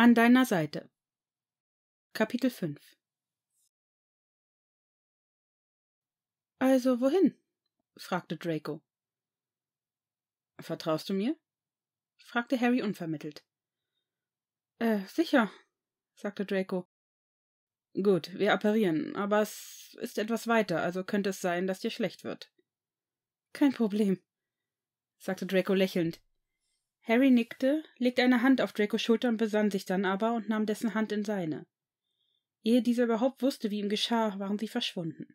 An deiner Seite. Kapitel 5. Also wohin? Fragte Draco. Vertraust du mir? Fragte Harry unvermittelt. Sicher, sagte Draco. Gut, wir apparieren, aber es ist etwas weiter, also könnte es sein, dass dir schlecht wird. Kein Problem, sagte Draco lächelnd. Harry nickte, legte eine Hand auf Dracos Schulter und besann sich dann aber und nahm dessen Hand in seine. Ehe dieser überhaupt wusste, wie ihm geschah, waren sie verschwunden.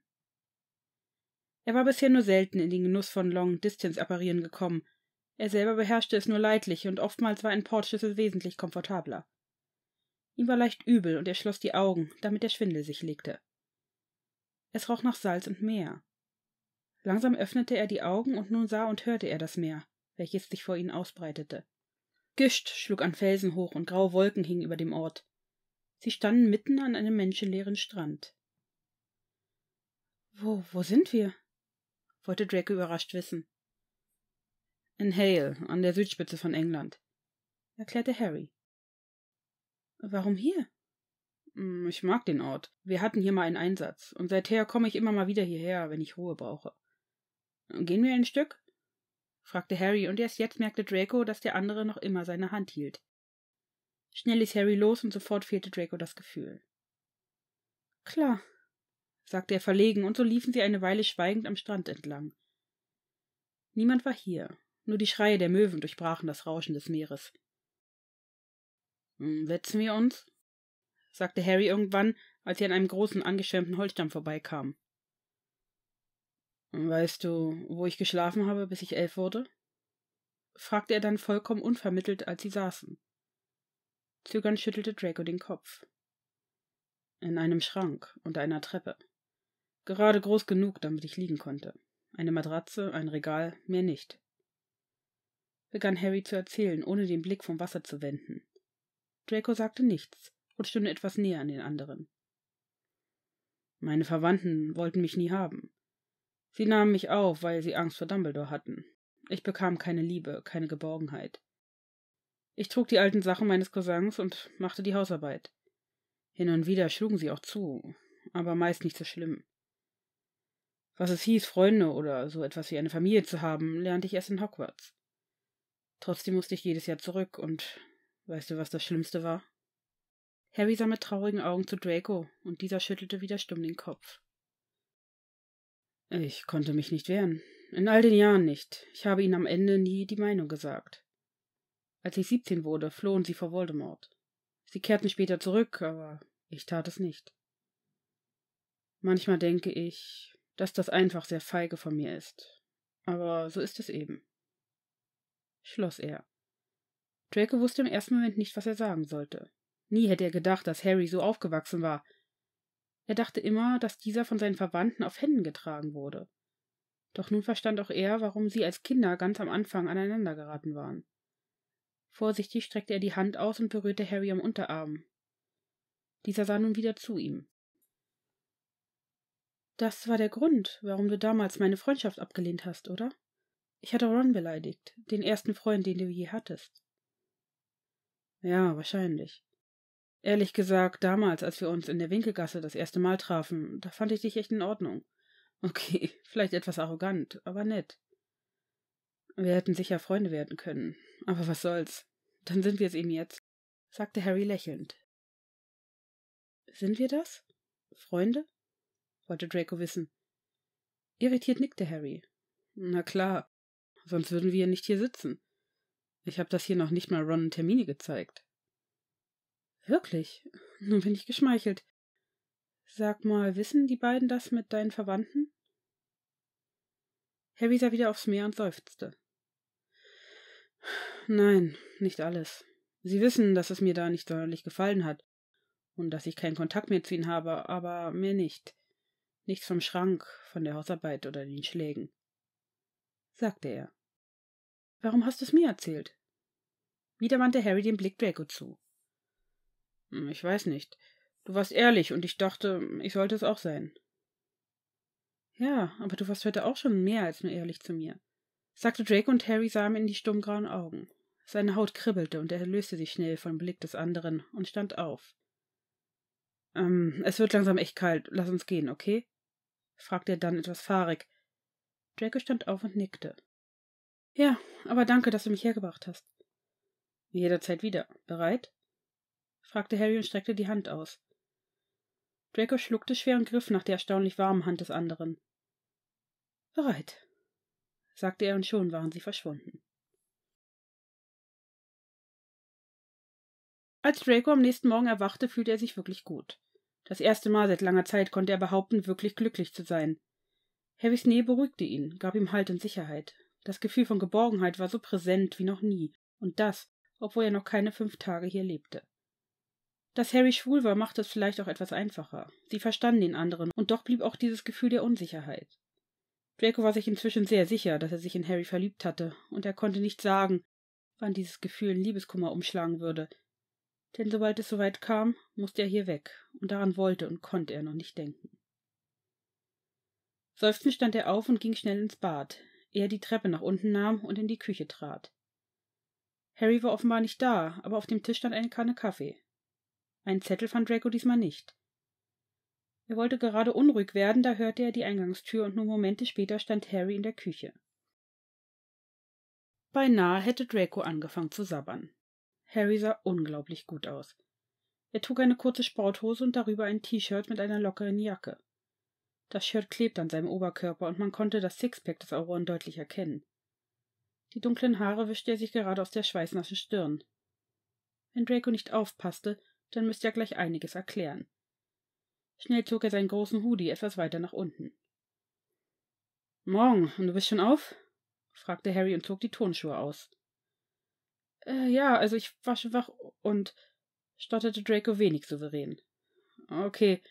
Er war bisher nur selten in den Genuss von Long-Distance-Apparieren gekommen. Er selber beherrschte es nur leidlich und oftmals war ein Portschlüssel wesentlich komfortabler. Ihm war leicht übel und er schloss die Augen, damit der Schwindel sich legte. Es roch nach Salz und Meer. Langsam öffnete er die Augen und nun sah und hörte er das Meer, welches sich vor ihnen ausbreitete. Gischt schlug an Felsen hoch und graue Wolken hingen über dem Ort. Sie standen mitten an einem menschenleeren Strand. »Wo sind wir?« wollte Draco überrascht wissen. »In Hale, an der Südspitze von England«, erklärte Harry. »Warum hier?« »Ich mag den Ort. Wir hatten hier mal einen Einsatz, und seither komme ich immer mal wieder hierher, wenn ich Ruhe brauche.« »Gehen wir ein Stück?« fragte Harry, und erst jetzt merkte Draco, dass der andere noch immer seine Hand hielt. Schnell ließ Harry los, und sofort fehlte Draco das Gefühl. »Klar«, sagte er verlegen, und so liefen sie eine Weile schweigend am Strand entlang. Niemand war hier, nur die Schreie der Möwen durchbrachen das Rauschen des Meeres. »Setzen wir uns?« sagte Harry irgendwann, als sie an einem großen, angeschwemmten Holzstamm vorbeikamen. »Weißt du, wo ich geschlafen habe, bis ich 11 wurde?« fragte er dann vollkommen unvermittelt, als sie saßen. Zögernd schüttelte Draco den Kopf. »In einem Schrank, unter einer Treppe. Gerade groß genug, damit ich liegen konnte. Eine Matratze, ein Regal, mehr nicht«, begann Harry zu erzählen, ohne den Blick vom Wasser zu wenden. Draco sagte nichts, rutschte nur etwas näher an den anderen. »Meine Verwandten wollten mich nie haben. Sie nahmen mich auf, weil sie Angst vor Dumbledore hatten. Ich bekam keine Liebe, keine Geborgenheit. Ich trug die alten Sachen meines Cousins und machte die Hausarbeit. Hin und wieder schlugen sie auch zu, aber meist nicht so schlimm. Was es hieß, Freunde oder so etwas wie eine Familie zu haben, lernte ich erst in Hogwarts. Trotzdem musste ich jedes Jahr zurück und weißt du, was das Schlimmste war?« Harry sah mit traurigen Augen zu Draco, und dieser schüttelte wieder stumm den Kopf. »Ich konnte mich nicht wehren. In all den Jahren nicht. Ich habe ihnen am Ende nie die Meinung gesagt. Als ich 17 wurde, flohen sie vor Voldemort. Sie kehrten später zurück, aber ich tat es nicht. Manchmal denke ich, dass das einfach sehr feige von mir ist. Aber so ist es eben«, schloss er. Draco wusste im ersten Moment nicht, was er sagen sollte. Nie hätte er gedacht, dass Harry so aufgewachsen war. Er dachte immer, dass dieser von seinen Verwandten auf Händen getragen wurde. Doch nun verstand auch er, warum sie als Kinder ganz am Anfang aneinander geraten waren. Vorsichtig streckte er die Hand aus und berührte Harry am Unterarm. Dieser sah nun wieder zu ihm. »Das war der Grund, warum du damals meine Freundschaft abgelehnt hast, oder? Ich hatte Ron beleidigt, den ersten Freund, den du je hattest.« »Ja, wahrscheinlich. Ehrlich gesagt, damals, als wir uns in der Winkelgasse das erste Mal trafen, da fand ich dich echt in Ordnung. Okay, vielleicht etwas arrogant, aber nett. Wir hätten sicher Freunde werden können, aber was soll's. Dann sind wir es eben jetzt«, sagte Harry lächelnd. »Sind wir das? Freunde?« wollte Draco wissen. Irritiert nickte Harry. »Na klar, sonst würden wir nicht hier sitzen. Ich habe das hier noch nicht mal Ron und Hermine gezeigt.« »Wirklich? Nun bin ich geschmeichelt. Sag mal, wissen die beiden das mit deinen Verwandten?« Harry sah wieder aufs Meer und seufzte. »Nein, nicht alles. Sie wissen, dass es mir da nicht sonderlich gefallen hat und dass ich keinen Kontakt mehr zu ihnen habe, aber mehr nicht. Nichts vom Schrank, von der Hausarbeit oder den Schlägen«, sagte er. »Warum hast du es mir erzählt?« Wieder wandte Harry den Blick Draco zu. »Ich weiß nicht. Du warst ehrlich und ich dachte, ich sollte es auch sein.« »Ja, aber du warst heute auch schon mehr als nur ehrlich zu mir«, sagte Draco und Harry sah ihm in die stummgrauen Augen. Seine Haut kribbelte und er löste sich schnell vom Blick des anderen und stand auf. Es wird langsam echt kalt. Lass uns gehen, okay?« fragte er dann etwas fahrig. Draco stand auf und nickte. »Ja, aber danke, dass du mich hergebracht hast.« »Jederzeit wieder. Bereit?« fragte Harry und streckte die Hand aus. Draco schluckte schwer und griff nach der erstaunlich warmen Hand des anderen. »Bereit«, sagte er, und schon waren sie verschwunden. Als Draco am nächsten Morgen erwachte, fühlte er sich wirklich gut. Das erste Mal seit langer Zeit konnte er behaupten, wirklich glücklich zu sein. Harrys Nähe beruhigte ihn, gab ihm Halt und Sicherheit. Das Gefühl von Geborgenheit war so präsent wie noch nie, und das, obwohl er noch keine 5 Tage hier lebte. Dass Harry schwul war, machte es vielleicht auch etwas einfacher. Sie verstanden den anderen, und doch blieb auch dieses Gefühl der Unsicherheit. Draco war sich inzwischen sehr sicher, dass er sich in Harry verliebt hatte, und er konnte nicht sagen, wann dieses Gefühl in Liebeskummer umschlagen würde. Denn sobald es soweit kam, musste er hier weg, und daran wollte und konnte er noch nicht denken. Seufzend stand er auf und ging schnell ins Bad, ehe er die Treppe nach unten nahm und in die Küche trat. Harry war offenbar nicht da, aber auf dem Tisch stand eine Kanne Kaffee. Einen Zettel fand Draco diesmal nicht. Er wollte gerade unruhig werden, da hörte er die Eingangstür, und nur Momente später stand Harry in der Küche. Beinahe hätte Draco angefangen zu sabbern. Harry sah unglaublich gut aus. Er trug eine kurze Sporthose und darüber ein T-Shirt mit einer lockeren Jacke. Das Shirt klebte an seinem Oberkörper, und man konnte das Sixpack des Auroren deutlich erkennen. Die dunklen Haare wischte er sich gerade aus der schweißnassen Stirn. Wenn Draco nicht aufpasste, dann müsste er gleich einiges erklären. Schnell zog er seinen großen Hoodie etwas weiter nach unten. »Morgen, und du bist schon auf?« fragte Harry und zog die Turnschuhe aus. »Ja, also ich war schon wach und...« stotterte Draco wenig souverän. »Okay.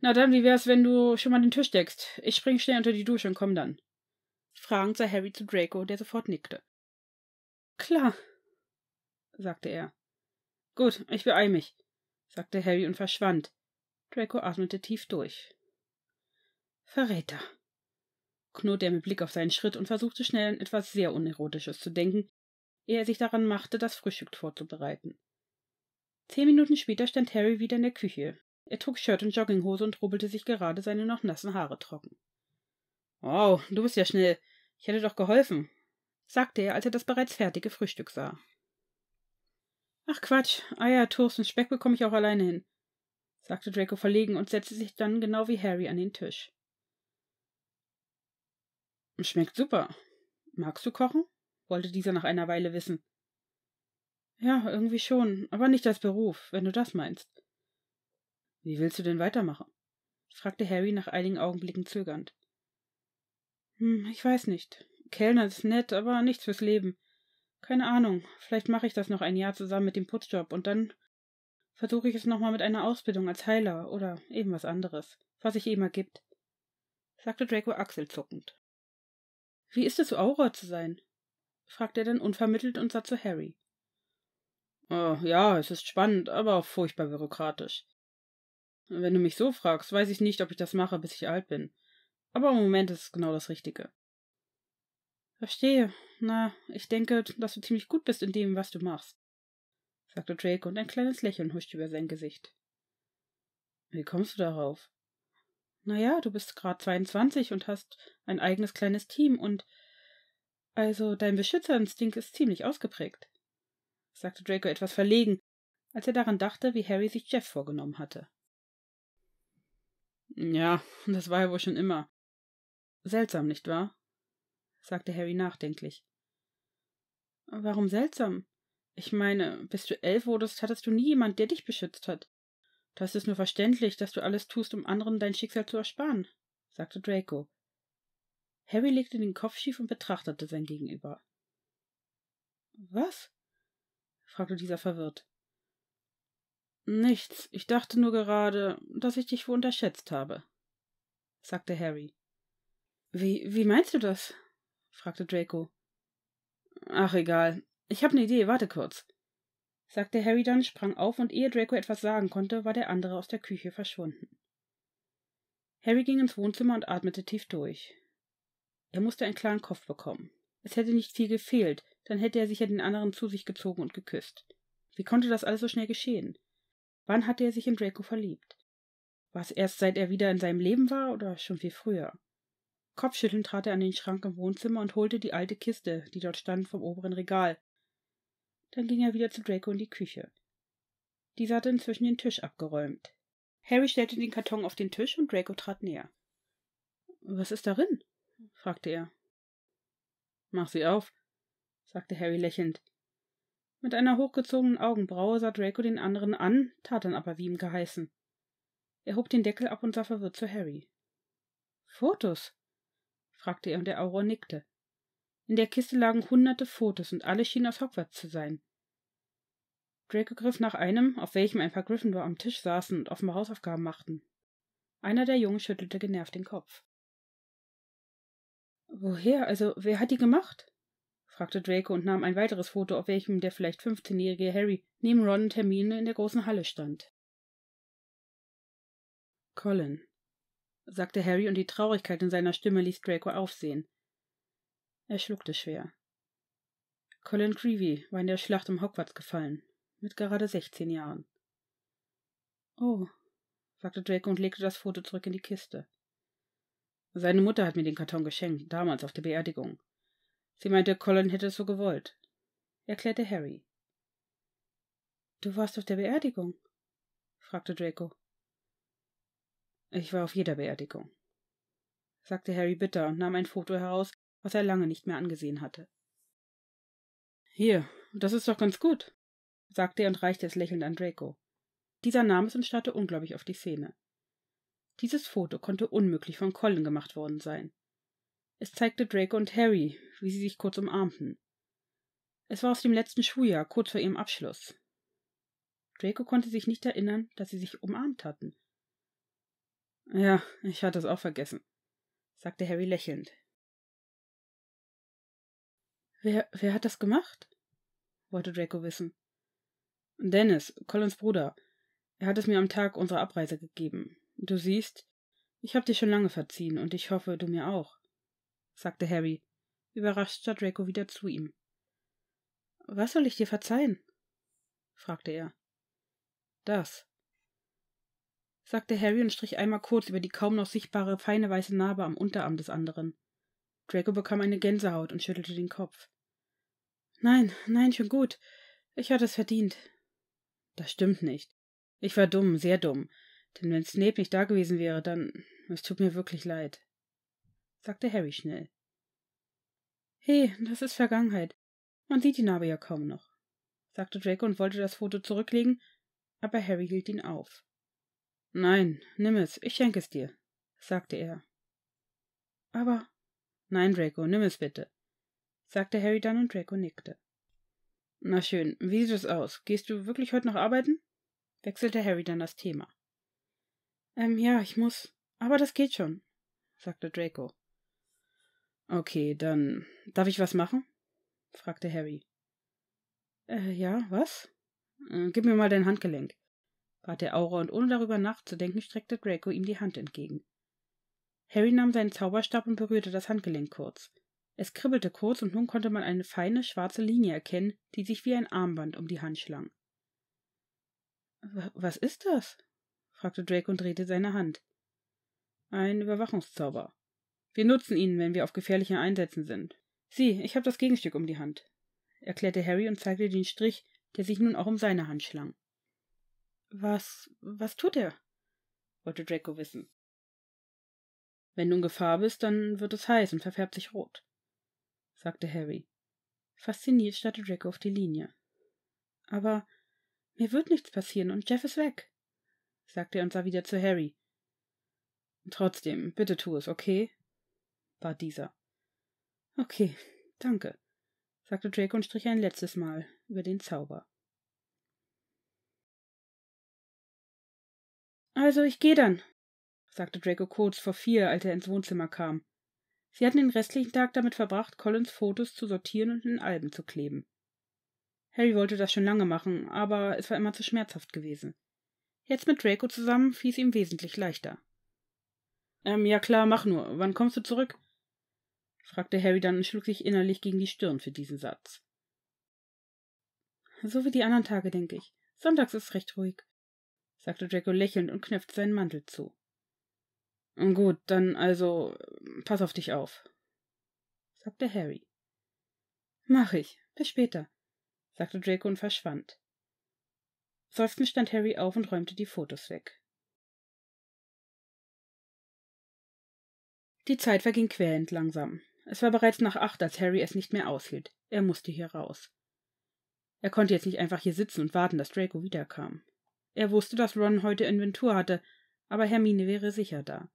Na dann, wie wär's, wenn du schon mal den Tisch deckst? Ich spring schnell unter die Dusche und komm dann.« Fragend sah Harry zu Draco, der sofort nickte. »Klar«, sagte er. »Gut, ich beeil mich«, sagte Harry und verschwand. Draco atmete tief durch. »Verräter«, knurrte er mit Blick auf seinen Schritt und versuchte schnell an etwas sehr Unerotisches zu denken, ehe er sich daran machte, das Frühstück vorzubereiten. 10 Minuten später stand Harry wieder in der Küche. Er trug Shirt und Jogginghose und rubbelte sich gerade seine noch nassen Haare trocken. »Wow, du bist ja schnell. Ich hätte doch geholfen«, sagte er, als er das bereits fertige Frühstück sah. »Ach Quatsch, Eier, Toast und Speck bekomme ich auch alleine hin«, sagte Draco verlegen und setzte sich dann genau wie Harry an den Tisch. »Schmeckt super. Magst du kochen?« wollte dieser nach einer Weile wissen. »Ja, irgendwie schon, aber nicht als Beruf, wenn du das meinst.« »Wie willst du denn weitermachen?« fragte Harry nach einigen Augenblicken zögernd. »Ich weiß nicht. Kellner ist nett, aber nichts fürs Leben. Keine Ahnung, vielleicht mache ich das noch ein Jahr zusammen mit dem Putzjob und dann versuche ich es nochmal mit einer Ausbildung als Heiler oder eben was anderes, was sich eben ergibt«, sagte Draco achselzuckend. »Wie ist es, so Auror zu sein?« fragte er dann unvermittelt und sah zu Harry. »Ja, es ist spannend, aber auch furchtbar bürokratisch. Wenn du mich so fragst, weiß ich nicht, ob ich das mache, bis ich alt bin. Aber im Moment ist es genau das Richtige.« »Verstehe. Na, ich denke, dass du ziemlich gut bist in dem, was du machst«, sagte Draco, und ein kleines Lächeln huschte über sein Gesicht. »Wie kommst du darauf?« »Naja, du bist gerade 22 und hast ein eigenes kleines Team und... also dein Beschützerinstinkt ist ziemlich ausgeprägt«, sagte Draco etwas verlegen, als er daran dachte, wie Harry sich Jeff vorgenommen hatte. »Ja, das war ja wohl schon immer. Seltsam, nicht wahr?« sagte Harry nachdenklich. »Warum seltsam? Ich meine, bis du 11 wurdest, hattest du nie jemand, der dich beschützt hat. Das ist nur verständlich, dass du alles tust, um anderen dein Schicksal zu ersparen«, sagte Draco. Harry legte den Kopf schief und betrachtete sein Gegenüber. »Was?« fragte dieser verwirrt. »Nichts. Ich dachte nur gerade, dass ich dich wohl unterschätzt habe«, sagte Harry. Wie meinst du das?« fragte Draco. »Ach, egal. Ich habe eine Idee, warte kurz«, sagte Harry dann, sprang auf, und ehe Draco etwas sagen konnte, war der andere aus der Küche verschwunden. Harry ging ins Wohnzimmer und atmete tief durch. Er musste einen klaren Kopf bekommen. Es hätte nicht viel gefehlt, dann hätte er sicher den anderen zu sich gezogen und geküsst. Wie konnte das alles so schnell geschehen? Wann hatte er sich in Draco verliebt? War es erst, seit er wieder in seinem Leben war, oder schon viel früher? Kopfschüttelnd trat er an den Schrank im Wohnzimmer und holte die alte Kiste, die dort stand, vom oberen Regal. Dann ging er wieder zu Draco in die Küche. Dieser hatte inzwischen den Tisch abgeräumt. Harry stellte den Karton auf den Tisch und Draco trat näher. »Was ist darin?« fragte er. »Mach sie auf«, sagte Harry lächelnd. Mit einer hochgezogenen Augenbraue sah Draco den anderen an, tat dann aber wie ihm geheißen. Er hob den Deckel ab und sah verwirrt zu Harry. »Fotos?« fragte er, und der Auror nickte. In der Kiste lagen hunderte Fotos, und alle schienen aus Hogwarts zu sein. Draco griff nach einem, auf welchem ein paar Gryffindor am Tisch saßen und offenbar Hausaufgaben machten. Einer der Jungen schüttelte genervt den Kopf. »Woher? Also, wer hat die gemacht?« fragte Draco und nahm ein weiteres Foto, auf welchem der vielleicht 15-jährige Harry neben Ron und Hermine in der großen Halle stand. »Colin«, sagte Harry, und die Traurigkeit in seiner Stimme ließ Draco aufsehen. Er schluckte schwer. Colin Creevy war in der Schlacht um Hogwarts gefallen, mit gerade 16 Jahren. »Oh«, sagte Draco und legte das Foto zurück in die Kiste. »Seine Mutter hat mir den Karton geschenkt, damals auf der Beerdigung. Sie meinte, Colin hätte es so gewollt«, erklärte Harry. »Du warst auf der Beerdigung?« fragte Draco. »Ich war auf jeder Beerdigung«, sagte Harry bitter und nahm ein Foto heraus, was er lange nicht mehr angesehen hatte. »Hier, das ist doch ganz gut«, sagte er und reichte es lächelnd an Draco. Dieser nahm es und starrte ungläubig auf die Szene. Dieses Foto konnte unmöglich von Colin gemacht worden sein. Es zeigte Draco und Harry, wie sie sich kurz umarmten. Es war aus dem letzten Schuljahr, kurz vor ihrem Abschluss. Draco konnte sich nicht erinnern, dass sie sich umarmt hatten. »Ja, ich hatte es auch vergessen«, sagte Harry lächelnd. »Wer hat das gemacht?« wollte Draco wissen. »Dennis, Colins Bruder. Er hat es mir am Tag unserer Abreise gegeben. Du siehst, ich habe dich schon lange verziehen, und ich hoffe, du mir auch«, sagte Harry. Überrascht sah Draco wieder zu ihm. »Was soll ich dir verzeihen?« fragte er. »Das«, sagte Harry und strich einmal kurz über die kaum noch sichtbare, feine weiße Narbe am Unterarm des anderen. Draco bekam eine Gänsehaut und schüttelte den Kopf. »Nein, nein, schon gut. Ich hatte es verdient.« »Das stimmt nicht. Ich war dumm, sehr dumm. Denn wenn Snape nicht da gewesen wäre, dann... Es tut mir wirklich leid«, sagte Harry schnell. »Hey, das ist Vergangenheit. Man sieht die Narbe ja kaum noch«, sagte Draco und wollte das Foto zurücklegen, aber Harry hielt ihn auf. »Nein, nimm es, ich schenke es dir«, sagte er. »Aber...« »Nein, Draco, nimm es bitte«, sagte Harry dann, und Draco nickte. »Na schön, wie sieht es aus? Gehst du wirklich heute noch arbeiten?« wechselte Harry dann das Thema. Ja, ich muss, aber das geht schon«, sagte Draco. »Okay, dann, darf ich was machen?« fragte Harry. Ja, was?« Gib mir mal dein Handgelenk«, bat der Auror, und ohne darüber nachzudenken streckte Draco ihm die Hand entgegen. Harry nahm seinen Zauberstab und berührte das Handgelenk kurz. Es kribbelte kurz, und nun konnte man eine feine, schwarze Linie erkennen, die sich wie ein Armband um die Hand schlang. »Was ist das?« fragte Draco und drehte seine Hand. »Ein Überwachungszauber. Wir nutzen ihn, wenn wir auf gefährlichen Einsätzen sind. Sieh, ich habe das Gegenstück um die Hand«, erklärte Harry und zeigte den Strich, der sich nun auch um seine Hand schlang. »Was tut er?« wollte Draco wissen. »Wenn du in Gefahr bist, dann wird es heiß und verfärbt sich rot«, sagte Harry. Fasziniert starrte Draco auf die Linie. »Aber mir wird nichts passieren, und Jeff ist weg«, sagte er und sah wieder zu Harry. »Trotzdem, bitte tu es, okay?« bat dieser. »Okay, danke«, sagte Draco und strich ein letztes Mal über den Zauber. »Also, ich gehe dann«, sagte Draco kurz vor 4, als er ins Wohnzimmer kam. Sie hatten den restlichen Tag damit verbracht, Colins Fotos zu sortieren und in Alben zu kleben. Harry wollte das schon lange machen, aber es war immer zu schmerzhaft gewesen. Jetzt mit Draco zusammen fiel ihm wesentlich leichter. Ja klar, mach nur. Wann kommst du zurück?« fragte Harry dann und schlug sich innerlich gegen die Stirn für diesen Satz. So wie die anderen Tage, denke ich. Sonntags ist recht ruhig, sagte Draco lächelnd und knöpfte seinen Mantel zu. Gut, dann also, pass auf dich auf, sagte Harry. Mach ich, bis später, sagte Draco und verschwand. Seufzend stand Harry auf und räumte die Fotos weg. Die Zeit verging quälend langsam. Es war bereits nach 8, als Harry es nicht mehr aushielt. Er musste hier raus. Er konnte jetzt nicht einfach hier sitzen und warten, dass Draco wiederkam. Er wusste, dass Ron heute Inventur hatte, aber Hermine wäre sicher da.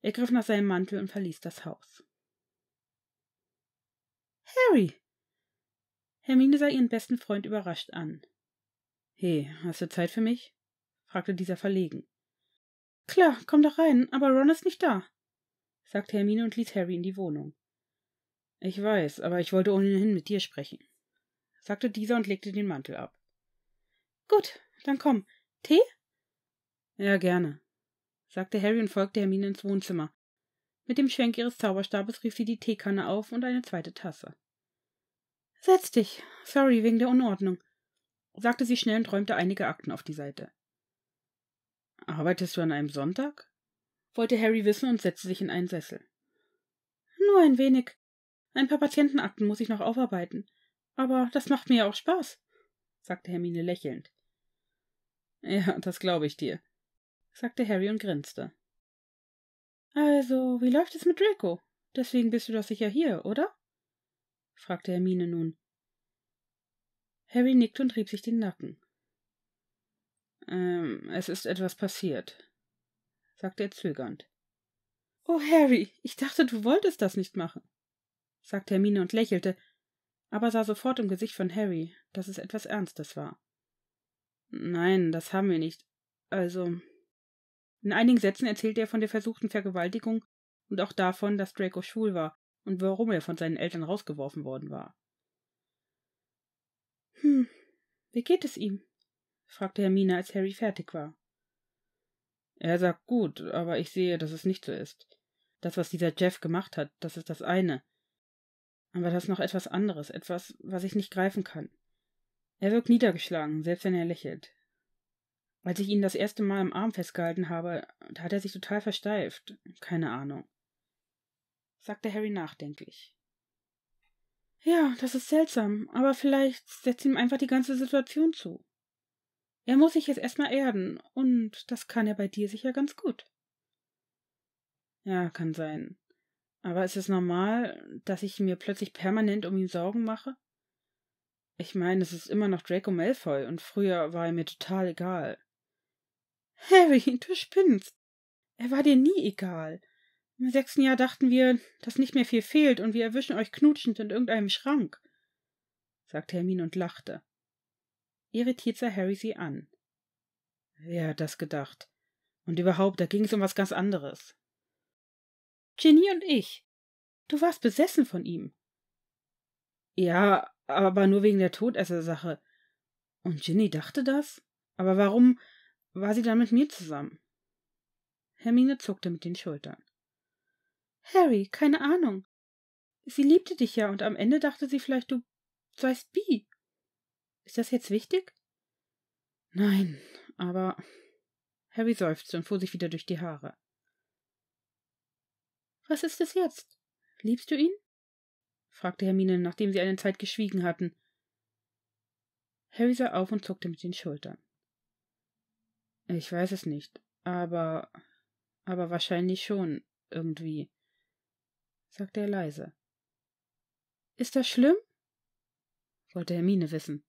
Er griff nach seinem Mantel und verließ das Haus. »Harry!« Hermine sah ihren besten Freund überrascht an. »Hey, hast du Zeit für mich?« fragte dieser verlegen. »Klar, komm doch rein, aber Ron ist nicht da«, sagte Hermine und ließ Harry in die Wohnung. »Ich weiß, aber ich wollte ohnehin mit dir sprechen«, sagte dieser und legte den Mantel ab. »Gut, dann komm. Tee?« »Ja, gerne«, sagte Harry und folgte Hermine ins Wohnzimmer. Mit dem Schwenk ihres Zauberstabes rief sie die Teekanne auf und eine zweite Tasse. »Setz dich. Sorry, wegen der Unordnung«, sagte sie schnell und räumte einige Akten auf die Seite. »Arbeitest du an einem Sonntag?« wollte Harry wissen und setzte sich in einen Sessel. »Nur ein wenig. Ein paar Patientenakten muss ich noch aufarbeiten. Aber das macht mir ja auch Spaß«, sagte Hermine lächelnd. »Ja, das glaube ich dir«, sagte Harry und grinste. »Also, wie läuft es mit Draco? Deswegen bist du doch sicher hier, oder?« fragte Hermine nun. Harry nickte und rieb sich den Nacken. Es ist etwas passiert«, sagte er zögernd. »Oh, Harry, ich dachte, du wolltest das nicht machen«, sagte Hermine und lächelte, aber sah sofort im Gesicht von Harry, dass es etwas Ernstes war. »Nein, das haben wir nicht. Also...« In einigen Sätzen erzählte er von der versuchten Vergewaltigung und auch davon, dass Draco schwul war und warum er von seinen Eltern rausgeworfen worden war. Wie geht es ihm?« fragte Hermine, als Harry fertig war. »Er sagt gut, aber ich sehe, dass es nicht so ist. Das, was dieser Jeff gemacht hat, das ist das eine. Aber das ist noch etwas anderes, etwas, was ich nicht greifen kann. Er wirkt niedergeschlagen, selbst wenn er lächelt. Als ich ihn das erste Mal im Arm festgehalten habe, da hat er sich total versteift. Keine Ahnung«, sagte Harry nachdenklich. »Ja, das ist seltsam, aber vielleicht setzt ihm einfach die ganze Situation zu. Er muss sich jetzt erstmal erden, und das kann er bei dir sicher ganz gut.« »Ja, kann sein. Aber ist es normal, dass ich mir plötzlich permanent um ihn Sorgen mache? Ich meine, es ist immer noch Draco Malfoy und früher war er mir total egal.« »Harry, du spinnst. Er war dir nie egal. Im 6. Jahr dachten wir, dass nicht mehr viel fehlt und wir erwischen euch knutschend in irgendeinem Schrank«, sagte Hermine und lachte. Irritiert sah Harry sie an. »Wer hat das gedacht? Und überhaupt, da ging es um was ganz anderes.« »Ginny und ich. Du warst besessen von ihm.« »Ja, aber nur wegen der Todesser-Sache. Und Ginny dachte das? Aber warum war sie dann mit mir zusammen?« Hermine zuckte mit den Schultern. »Harry, keine Ahnung. Sie liebte dich ja und am Ende dachte sie vielleicht, du seist bi. Ist das jetzt wichtig?« »Nein, aber...« Harry seufzte und fuhr sich wieder durch die Haare. »Was ist es jetzt? Liebst du ihn?« fragte Hermine, nachdem sie eine Zeit geschwiegen hatten. Harry sah auf und zuckte mit den Schultern. »Ich weiß es nicht, aber wahrscheinlich schon, irgendwie«, sagte er leise. »Ist das schlimm?« wollte Hermine wissen.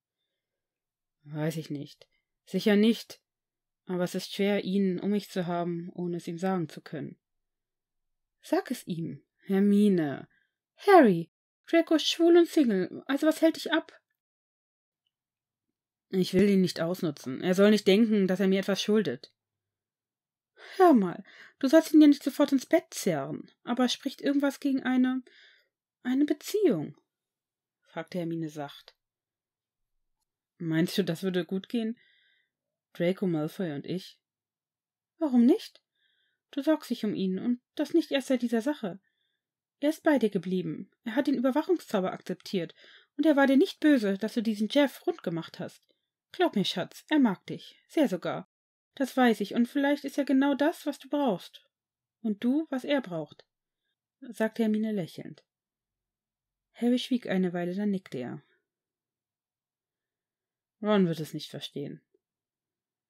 »Weiß ich nicht. Sicher nicht. Aber es ist schwer, ihn um mich zu haben, ohne es ihm sagen zu können.« »Sag es ihm, Hermine.« »Harry, Draco ist schwul und Single, also was hält dich ab?« »Ich will ihn nicht ausnutzen. Er soll nicht denken, dass er mir etwas schuldet.« »Hör mal, du sollst ihn ja nicht sofort ins Bett zerren, aber spricht irgendwas gegen eine Beziehung?« fragte Hermine sacht. »Meinst du, das würde gut gehen? Draco Malfoy und ich?« »Warum nicht? Du sorgst dich um ihn, und das nicht erst seit dieser Sache. Er ist bei dir geblieben. Er hat den Überwachungszauber akzeptiert und er war dir nicht böse, dass du diesen Jeff rund gemacht hast. Glaub mir, Schatz, er mag dich. Sehr sogar. Das weiß ich, und vielleicht ist er genau das, was du brauchst. Und du, was er braucht, sagte Hermine lächelnd. Harry schwieg eine Weile, dann nickte er. Ron wird es nicht verstehen,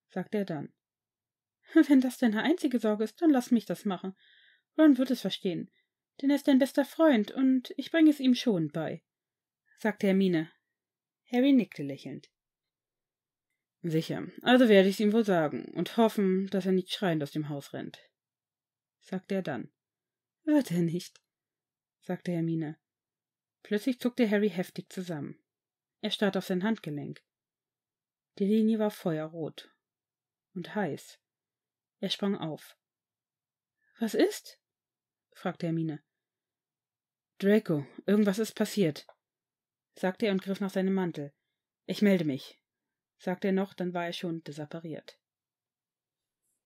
sagte er dann. Wenn das deine einzige Sorge ist, dann lass mich das machen. Ron wird es verstehen, denn er ist dein bester Freund, und ich bringe es ihm schon bei, sagte Hermine. Harry nickte lächelnd. Sicher, also werde ich es ihm wohl sagen und hoffen, dass er nicht schreiend aus dem Haus rennt, sagte er dann. Wird er nicht, sagte Hermine. Plötzlich zuckte Harry heftig zusammen. Er starrte auf sein Handgelenk. Die Linie war feuerrot und heiß. Er sprang auf. Was ist? Fragte Hermine. Draco, irgendwas ist passiert, sagte er und griff nach seinem Mantel. Ich melde mich, sagte er noch, dann war er schon desappariert.